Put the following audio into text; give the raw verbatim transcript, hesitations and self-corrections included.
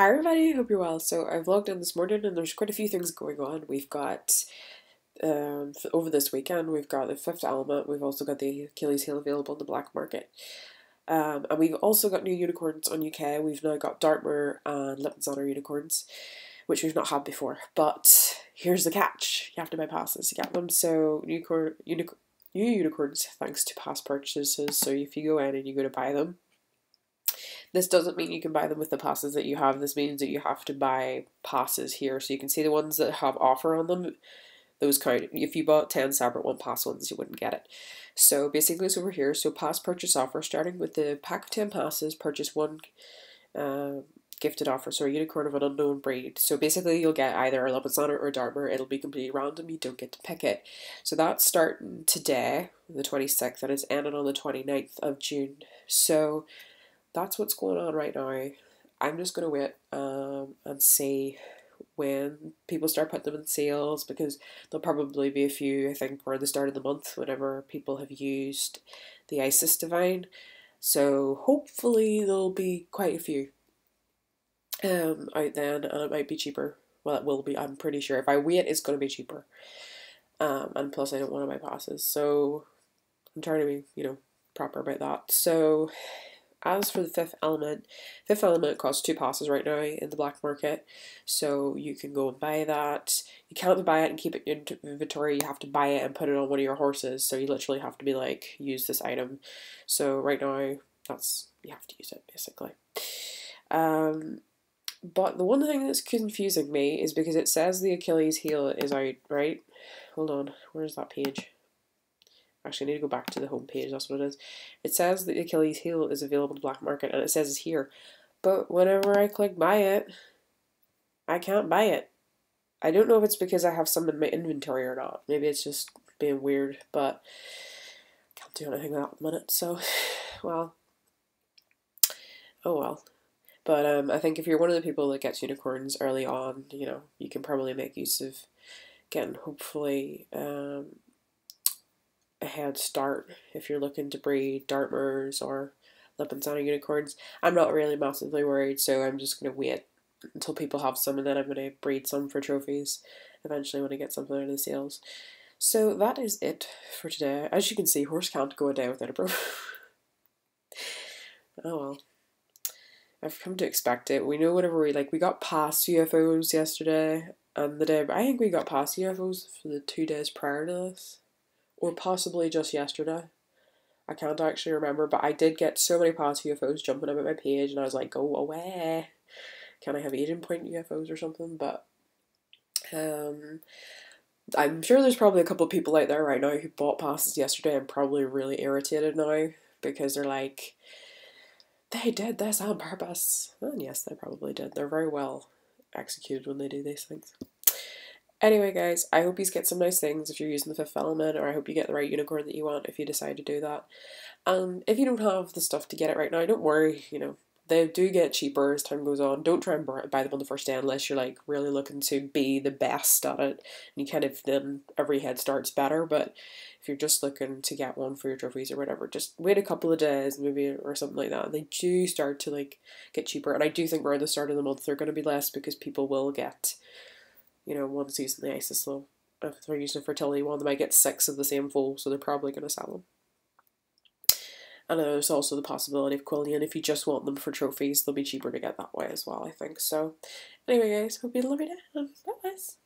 Hi everybody, hope you're well. So I vlogged in this morning and there's quite a few things going on. We've got, um, over this weekend, we've got the Fifth Element, we've also got the Achilles Heel available on the black market. Um, and we've also got new unicorns on U K. We've now got Dartmoor and Lipizzaner unicorns, which we've not had before. But here's the catch, you have to buy passes to get them. So new, uni new unicorns thanks to past purchases, so if you go in and you go to buy them, this doesn't mean you can buy them with the passes that you have. This means that you have to buy passes here. So you can see the ones that have offer on them. Those count. If you bought ten separate one pass ones, you wouldn't get it. So basically it's over here. So pass purchase offer. Starting with the pack of ten passes, purchase one uh, gifted offer. So a unicorn of an unknown breed. So basically you'll get either a Lipizzaner or Dartmoor. It'll be completely random. You don't get to pick it. So that's starting today, the twenty-sixth, and it's ending on the twenty-ninth of June. So that's what's going on right now. I'm just going to wait um, and see when people start putting them in sales, because there'll probably be a few. I think we're at the start of the month whenever people have used the Isis divine, so hopefully there'll be quite a few um, out then, and it might be cheaper. Well, it will be, I'm pretty sure. If I wait, it's going to be cheaper, um, and plus I don't want to buy passes, so I'm trying to be, you know, proper about that. So as for the Fifth Element, Fifth Element costs two passes right now in the black market, so you can go and buy that. You can't buy it and keep it in inventory, you have to buy it and put it on one of your horses, so you literally have to be like, use this item. So right now, that's, you have to use it, basically. Um, but the one thing that's confusing me is because it says the Achilles Heel is out, right? Hold on, where's that page? Actually, I need to go back to the home page, that's what it is. It says that the Achilles Heel is available to black market, and it says it's here. But whenever I click buy it, I can't buy it. I don't know if it's because I have some in my inventory or not. Maybe it's just being weird, but I can't do anything at the minute, so, well. Oh well. But um, I think if you're one of the people that gets unicorns early on, you know, you can probably make use of getting, hopefully, um... a head start if you're looking to breed Dartmoors or Lipizzaner unicorns. I'm not really massively worried, so I'm just going to wait until people have some, and then I'm going to breed some for trophies eventually when I get something out of the sales. So that is it for today. As you can see, horse can't go a day without a bro. Oh well, I've come to expect it. We know whenever we like we got past U F Os yesterday and the day, I think we got past U F Os for the two days prior to this, or possibly just yesterday. I can't actually remember, but I did get so many past U F Os jumping up at my page, and I was like, go away. Can I have agent point U F Os or something? But um, I'm sure there's probably a couple of people out there right now who bought passes yesterday and probably really irritated now, because they're like, they did this on purpose. And yes, they probably did. They're very well executed when they do these things. Anyway guys, I hope you get some nice things if you're using the Fifth Element, or I hope you get the right unicorn that you want if you decide to do that. Um, if you don't have the stuff to get it right now, don't worry, you know, they do get cheaper as time goes on. Don't try and buy them on the first day unless you're like really looking to be the best at it, and you kind of, then every head start's better. But if you're just looking to get one for your trophies or whatever, just wait a couple of days maybe or something like that. They do start to like get cheaper, and I do think around the start of the month they're going to be less, because people will get, you know, one's using the Isis, so if they're using a fertility one, they might get six of the same foal, so they're probably going to sell them. And there's also the possibility of quillion. If you just want them for trophies, they'll be cheaper to get that way as well, I think. So, anyway guys, hope you had a lovely day. Bye guys.